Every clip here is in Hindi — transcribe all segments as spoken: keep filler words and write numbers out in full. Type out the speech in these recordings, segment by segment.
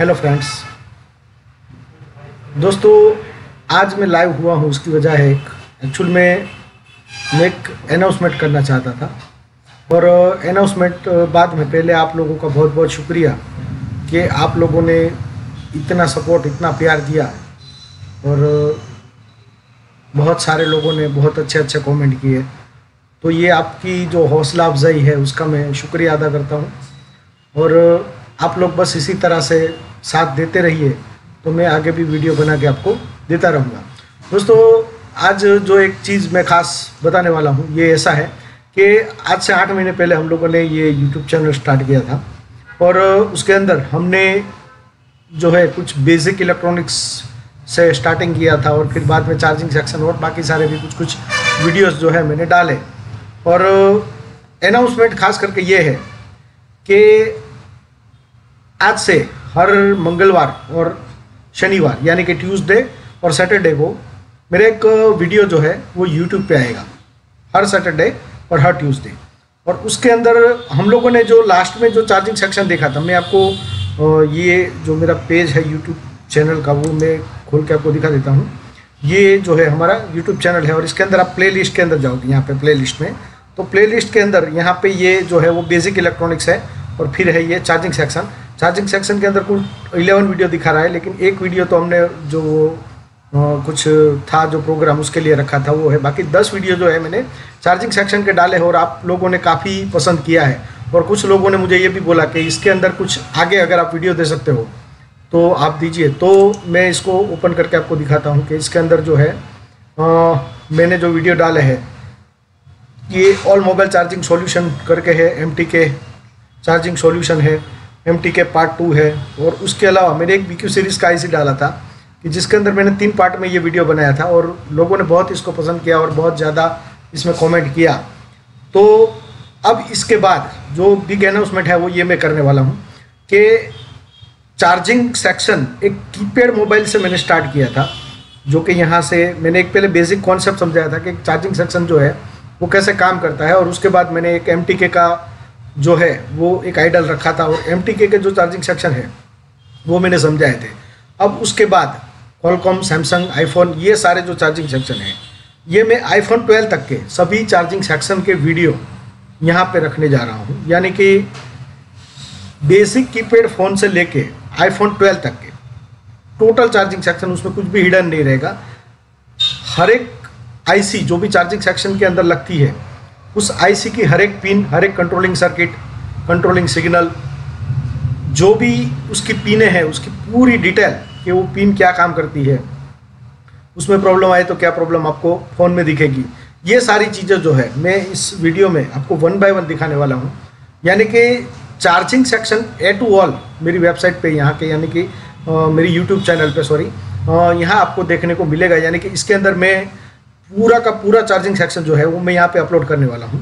हेलो फ्रेंड्स, दोस्तों आज मैं लाइव हुआ हूँ उसकी वजह है एक, एक्चुअल में मैं एक अनाउंसमेंट करना चाहता था और अनाउंसमेंट बाद में। पहले आप लोगों का बहुत बहुत शुक्रिया कि आप लोगों ने इतना सपोर्ट, इतना प्यार दिया और बहुत सारे लोगों ने बहुत अच्छे अच्छे कमेंट किए, तो ये आपकी जो हौसला अफजाई है उसका मैं शुक्रिया अदा करता हूँ। और आप लोग बस इसी तरह से साथ देते रहिए तो मैं आगे भी वीडियो बना के आपको देता रहूँगा। दोस्तों आज जो एक चीज़ मैं खास बताने वाला हूँ ये ऐसा है कि आज से आठ महीने पहले हम लोगों ने ये यूट्यूब चैनल स्टार्ट किया था और उसके अंदर हमने जो है कुछ बेसिक इलेक्ट्रॉनिक्स से स्टार्टिंग किया था और फिर बाद में चार्जिंग सेक्शन और बाकी सारे भी कुछ कुछ वीडियोज़ जो है मैंने डाले। और अनाउंसमेंट खास करके ये है कि आज से हर मंगलवार और शनिवार यानी कि ट्यूसडे और सैटरडे को मेरा एक वीडियो जो है वो यूट्यूब पे आएगा, हर सैटरडे और हर ट्यूसडे। और उसके अंदर हम लोगों ने जो लास्ट में जो चार्जिंग सेक्शन देखा था, मैं आपको ये जो मेरा पेज है यूट्यूब चैनल का वो मैं खोल के आपको दिखा देता हूँ। ये जो है हमारा यूट्यूब चैनल है और इसके अंदर आप प्ले लिस्ट के अंदर जाओगे, यहाँ पर प्ले लिस्ट में, तो प्ले लिस्ट के अंदर यहाँ पर ये जो है वो बेसिक इलेक्ट्रॉनिक्स है और फिर है ये चार्जिंग सेक्शन। चार्जिंग सेक्शन के अंदर कुल ग्यारह वीडियो दिखा रहा है, लेकिन एक वीडियो तो हमने जो कुछ था जो प्रोग्राम उसके लिए रखा था वो है, बाकी दस वीडियो जो है मैंने चार्जिंग सेक्शन के डाले और आप लोगों ने काफ़ी पसंद किया है। और कुछ लोगों ने मुझे ये भी बोला कि इसके अंदर कुछ आगे अगर आप वीडियो दे सकते हो तो आप दीजिए, तो मैं इसको ओपन करके आपको दिखाता हूँ कि इसके अंदर जो है आ, मैंने जो वीडियो डाले हैं ये ऑल मोबाइल चार्जिंग सोल्यूशन करके है, M T K charging solution है, M T K part two है। और उसके अलावा मैंने एक बी क्यू सीरीज़ का आईसी डाला था कि जिसके अंदर मैंने तीन पार्ट में ये वीडियो बनाया था और लोगों ने बहुत इसको पसंद किया और बहुत ज़्यादा इसमें कमेंट किया। तो अब इसके बाद जो बिग अनाउंसमेंट है वो ये मैं करने वाला हूँ कि चार्जिंग सेक्शन एक कीपैड मोबाइल से मैंने स्टार्ट किया था, जो कि यहाँ से मैंने एक पहले बेसिक कॉन्सेप्ट समझाया था कि चार्जिंग सेक्शन जो है वो कैसे काम करता है। और उसके बाद मैंने एक एम टी के का जो है वो एक आइडल रखा था और एम टी के के जो चार्जिंग सेक्शन है वो मैंने समझाए थे। अब उसके बाद क्वालकॉम, सैमसंग, आईफोन, ये सारे जो चार्जिंग सेक्शन है ये मैं आईफोन ट्वेल्व तक के सभी चार्जिंग सेक्शन के वीडियो यहाँ पे रखने जा रहा हूँ, यानी कि बेसिक कीपैड फ़ोन से लेके आईफोन ट्वेल्व तक के टोटल चार्जिंग सेक्शन, उसमें कुछ भी हिडन नहीं रहेगा। हर एक आई सी जो भी चार्जिंग सेक्शन के अंदर लगती है उस आईसी की हर एक पिन, हर एक कंट्रोलिंग सर्किट, कंट्रोलिंग सिग्नल, जो भी उसकी पिनें हैं उसकी पूरी डिटेल कि वो पिन क्या काम करती है, उसमें प्रॉब्लम आए तो क्या प्रॉब्लम आपको फ़ोन में दिखेगी, ये सारी चीज़ें जो है मैं इस वीडियो में आपको वन बाय वन दिखाने वाला हूँ। यानी कि charging section A to all मेरी वेबसाइट पे, यहाँ के यानी कि मेरी यूट्यूब चैनल पे, सॉरी, यहाँ आपको देखने को मिलेगा। यानी कि इसके अंदर मैं पूरा का पूरा चार्जिंग सेक्शन जो है वो मैं यहाँ पे अपलोड करने वाला हूँ।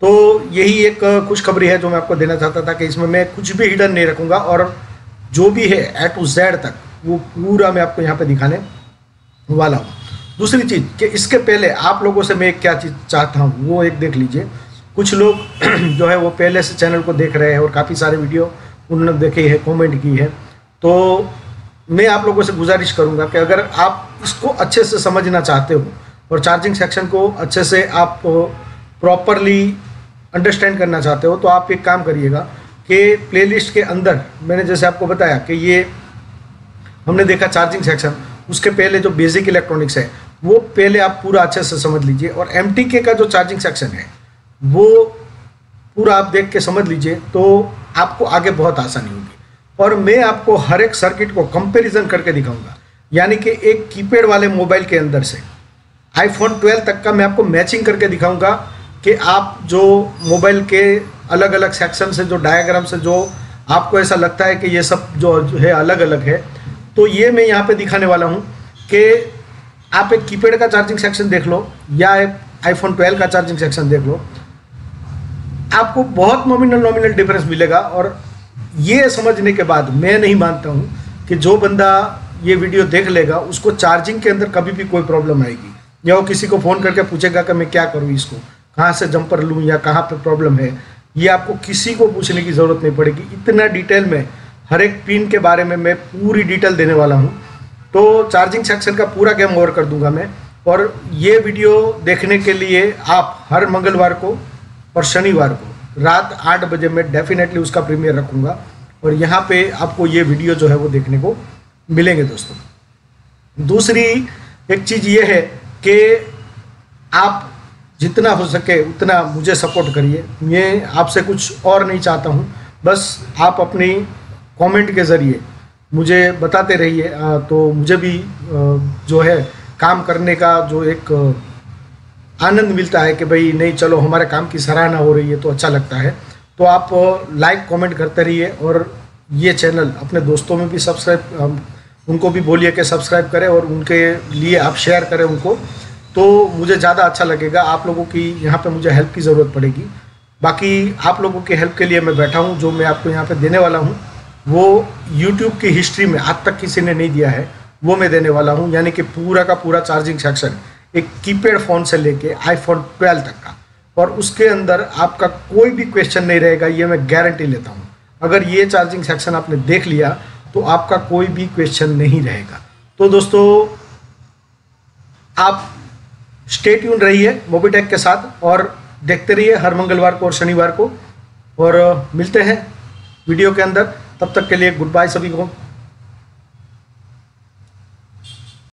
तो यही एक खुशखबरी है जो मैं आपको देना चाहता था कि इसमें मैं कुछ भी हिडन नहीं रखूँगा और जो भी है ए टू जेड तक वो पूरा मैं आपको यहाँ पे दिखाने वाला हूँ। दूसरी चीज़ कि इसके पहले आप लोगों से मैं एक क्या चीज़ चाहता हूँ वो एक देख लीजिए। कुछ लोग जो है वो पहले से चैनल को देख रहे हैं और काफ़ी सारे वीडियो उन्होंने देखे है, कॉमेंट की है, तो मैं आप लोगों से गुजारिश करूँगा कि अगर आप इसको अच्छे से समझना चाहते हो और चार्जिंग सेक्शन को अच्छे से आप प्रॉपरली अंडरस्टैंड करना चाहते हो तो आप एक काम करिएगा कि प्लेलिस्ट के अंदर मैंने जैसे आपको बताया कि ये हमने देखा चार्जिंग सेक्शन, उसके पहले जो बेसिक इलेक्ट्रॉनिक्स है वो पहले आप पूरा अच्छे से समझ लीजिए और एम टी के का जो चार्जिंग सेक्शन है वो पूरा आप देख के समझ लीजिए तो आपको आगे बहुत आसानी होगी। और मैं आपको हर एक सर्किट को कंपेरिजन करके दिखाऊँगा, यानी कि एक कीपैड वाले मोबाइल के अंदर से आईफोन ट्वेल्व तक का मैं आपको मैचिंग करके दिखाऊंगा कि आप जो मोबाइल के अलग अलग सेक्शन से जो डायग्राम से जो आपको ऐसा लगता है कि ये सब जो है अलग अलग है, तो ये मैं यहाँ पे दिखाने वाला हूँ कि आप एक कीपैड का चार्जिंग सेक्शन देख लो या एक आईफोन ट्वेल्व का चार्जिंग सेक्शन देख लो, आपको बहुत नॉमिनल नॉमिनल डिफरेंस मिलेगा। और ये समझने के बाद मैं नहीं मानता हूँ कि जो बंदा ये वीडियो देख लेगा उसको चार्जिंग के अंदर कभी भी कोई प्रॉब्लम आएगी या वो किसी को फ़ोन करके पूछेगा कि मैं क्या करूँ, इसको कहाँ से जंपर लूँ या कहाँ पे प्रॉब्लम है, ये आपको किसी को पूछने की ज़रूरत नहीं पड़ेगी। इतना डिटेल में हर एक पिन के बारे में मैं पूरी डिटेल देने वाला हूँ, तो चार्जिंग सेक्शन का पूरा गेम ओवर कर दूंगा मैं। और ये वीडियो देखने के लिए आप हर मंगलवार को और शनिवार को रात आठ बजे में डेफिनेटली उसका प्रीमियर रखूँगा और यहाँ पे आपको ये वीडियो जो है वो देखने को मिलेंगे दोस्तों। दूसरी एक चीज़ ये है कि आप जितना हो सके उतना मुझे सपोर्ट करिए, मैं आपसे कुछ और नहीं चाहता हूँ, बस आप अपनी कमेंट के ज़रिए मुझे बताते रहिए तो मुझे भी जो है काम करने का जो एक आनंद मिलता है कि भाई नहीं चलो हमारे काम की सराहना हो रही है तो अच्छा लगता है। तो आप लाइक कमेंट करते रहिए और ये चैनल अपने दोस्तों में भी सब्सक्राइब, उनको भी बोलिए कि सब्सक्राइब करें और उनके लिए आप शेयर करें उनको, तो मुझे ज़्यादा अच्छा लगेगा। आप लोगों की यहाँ पर मुझे हेल्प की ज़रूरत पड़ेगी। बाकी आप लोगों की हेल्प के लिए मैं बैठा हूँ, जो मैं आपको यहाँ पर देने वाला हूँ वो YouTube की हिस्ट्री में आज तक किसी ने नहीं दिया है, वो मैं देने वाला हूँ। यानी कि पूरा का पूरा चार्जिंग सेक्शन एक कीपैड फ़ोन से लेके आईफोन ट्वेल्व तक का, और उसके अंदर आपका कोई भी क्वेश्चन नहीं रहेगा, ये मैं गारंटी लेता हूँ। अगर ये चार्जिंग सेक्शन आपने देख लिया तो आपका कोई भी क्वेश्चन नहीं रहेगा। तो दोस्तों आप स्टे ट्यून रहिए मोबीटेक के साथ और देखते रहिए हर मंगलवार को और शनिवार को, और मिलते हैं वीडियो के अंदर। तब तक के लिए गुड बाय सभी को।